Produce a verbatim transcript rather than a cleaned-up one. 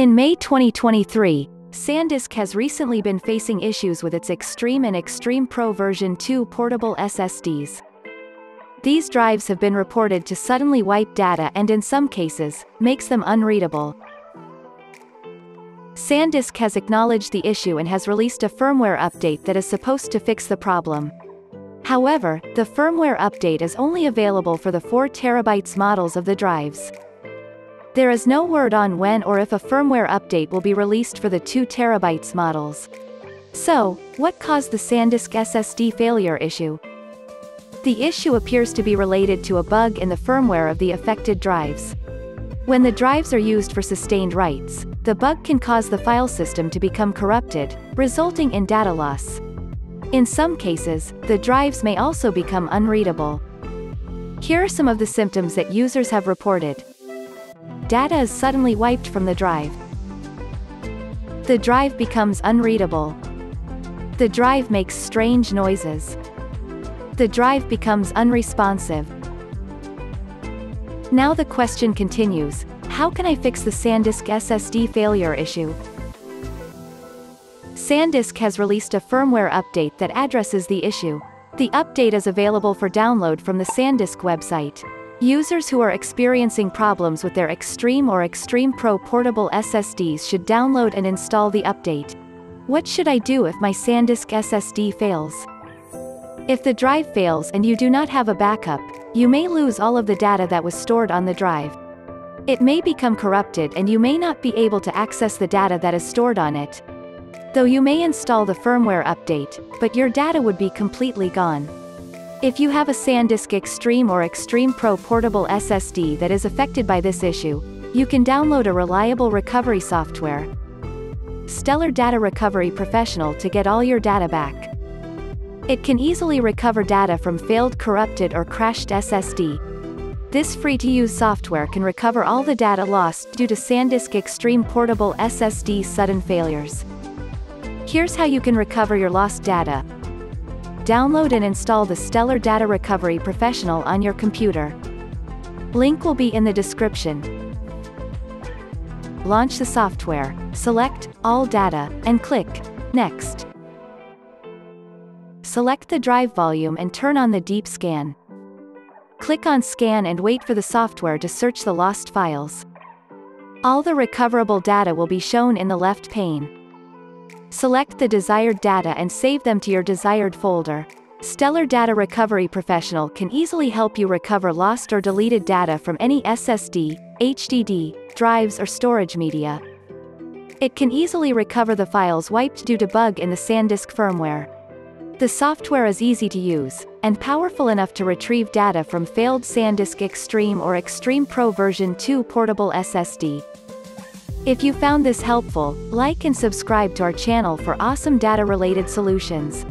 In May twenty twenty-three, SanDisk has recently been facing issues with its Extreme and Extreme Pro version two portable S S Ds. These drives have been reported to suddenly wipe data and in some cases, makes them unreadable. SanDisk has acknowledged the issue and has released a firmware update that is supposed to fix the problem. However, the firmware update is only available for the four terabyte models of the drives. There is no word on when or if a firmware update will be released for the two terabyte models. So, what caused the SanDisk S S D failure issue? The issue appears to be related to a bug in the firmware of the affected drives. When the drives are used for sustained writes, the bug can cause the file system to become corrupted, resulting in data loss. In some cases, the drives may also become unreadable. Here are some of the symptoms that users have reported. Data is suddenly wiped from the drive. The drive becomes unreadable. The drive makes strange noises. The drive becomes unresponsive. Now the question continues, how can I fix the SanDisk S S D failure issue? SanDisk has released a firmware update that addresses the issue. The update is available for download from the SanDisk website. Users who are experiencing problems with their Extreme or Extreme Pro portable S S Ds should download and install the update. What should I do if my SanDisk S S D fails? If the drive fails and you do not have a backup, you may lose all of the data that was stored on the drive. It may become corrupted and you may not be able to access the data that is stored on it. Though you may install the firmware update, but your data would be completely gone. If you have a SanDisk Extreme or Extreme Pro portable S S D that is affected by this issue, you can download a reliable recovery software, Stellar Data Recovery Professional, to get all your data back. It can easily recover data from failed, corrupted or crashed S S D. This free-to-use software can recover all the data lost due to SanDisk Extreme portable S S D sudden failures. Here's how you can recover your lost data. Download and install the Stellar Data Recovery Professional on your computer. Link will be in the description. Launch the software, select All Data, and click Next. Select the drive volume and turn on the deep scan. Click on Scan and wait for the software to search the lost files. All the recoverable data will be shown in the left pane. Select the desired data and save them to your desired folder. Stellar Data Recovery Professional can easily help you recover lost or deleted data from any S S D, H D D, drives or storage media. It can easily recover the files wiped due to bug in the SanDisk firmware. The software is easy to use, and powerful enough to retrieve data from failed SanDisk Extreme or Extreme Pro version two portable S S D. If you found this helpful, like and subscribe to our channel for awesome data-related solutions.